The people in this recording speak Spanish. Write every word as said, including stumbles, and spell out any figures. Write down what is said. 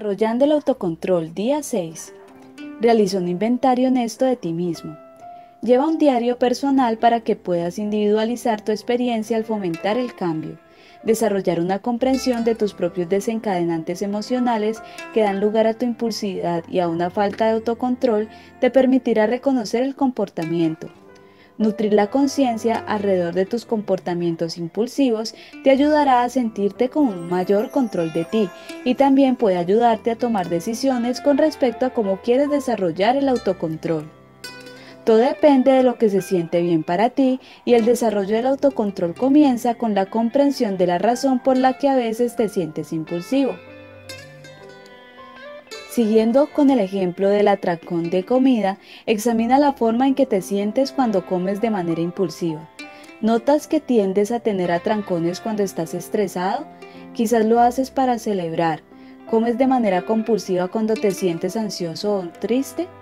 Desarrollando el autocontrol, día seis. Realiza un inventario honesto de ti mismo. Lleva un diario personal para que puedas individualizar tu experiencia al fomentar el cambio, desarrollar una comprensión de tus propios desencadenantes emocionales que dan lugar a tu impulsividad y a una falta de autocontrol te permitirá reconocer el comportamiento. Nutrir la conciencia alrededor de tus comportamientos impulsivos te ayudará a sentirte con un mayor control de ti y también puede ayudarte a tomar decisiones con respecto a cómo quieres desarrollar el autocontrol. Todo depende de lo que se siente bien para ti y el desarrollo del autocontrol comienza con la comprensión de la razón por la que a veces te sientes impulsivo. Siguiendo con el ejemplo del atracón de comida, examina la forma en que te sientes cuando comes de manera impulsiva. ¿Notas que tiendes a tener atrancones cuando estás estresado? Quizás lo haces para celebrar. ¿Comes de manera compulsiva cuando te sientes ansioso o triste?